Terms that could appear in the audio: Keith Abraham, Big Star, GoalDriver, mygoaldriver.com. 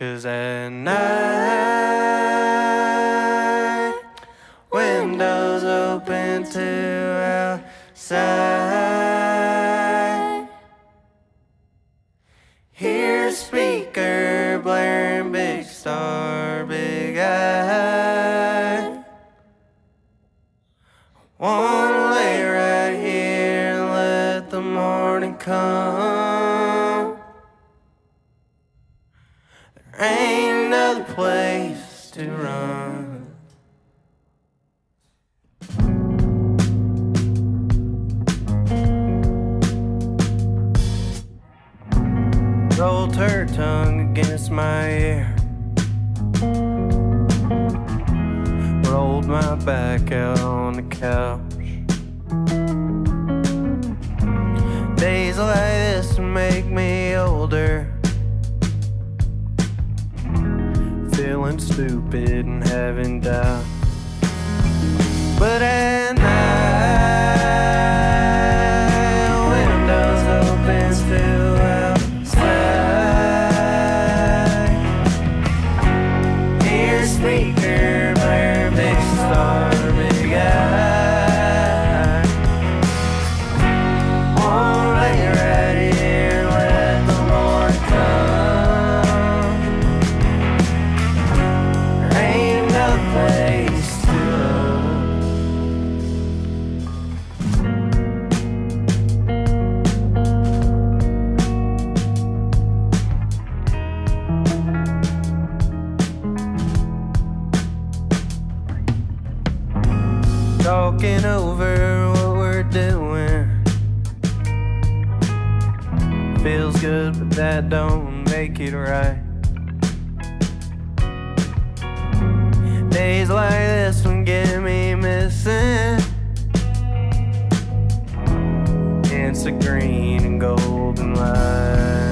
'Cause at night, windows open to outside. Hear a speaker blaring Big Star, Big Eye. Wanna lay right here and let the morning come. Ain't another place to run. Rolled her tongue against my ear, rolled my back out on the couch. Days like this make me older, feeling stupid and having doubt. But at night, windows open still outside. Hear speaker blare, Big Star, Big Eye. Won't lay right here, let the Lord come. Place to run. Talking over what we're doing feels good, but that don't make it right. Days like this one get me missing. It's a green and golden light.